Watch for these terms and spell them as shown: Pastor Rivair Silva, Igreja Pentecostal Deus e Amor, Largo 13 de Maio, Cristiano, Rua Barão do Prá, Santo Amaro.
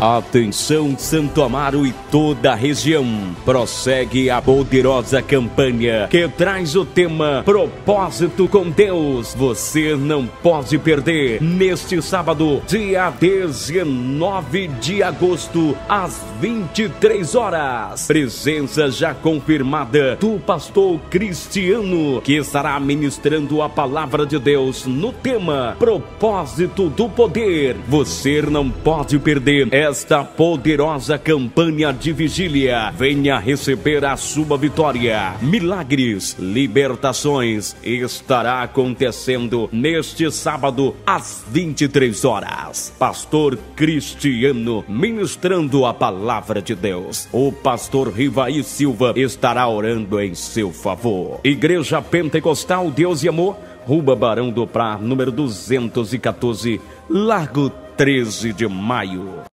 Atenção Santo Amaro e toda a região, prossegue a poderosa campanha que traz o tema Propósito com Deus. Você não pode perder, neste sábado, dia 19 de agosto, às 23 horas, presença já confirmada do pastor Cristiano, que estará ministrando a palavra de Deus no tema Propósito do Poder. Você não pode perder esta poderosa campanha de vigília. Venha receber a sua vitória. Milagres, libertações, estará acontecendo neste sábado às 23 horas. Pastor Cristiano ministrando a palavra de Deus. O pastor Rivair Silva estará orando em seu favor. Igreja Pentecostal Deus e Amor, Rua Barão do Prá, número 214, Largo 13 de Maio.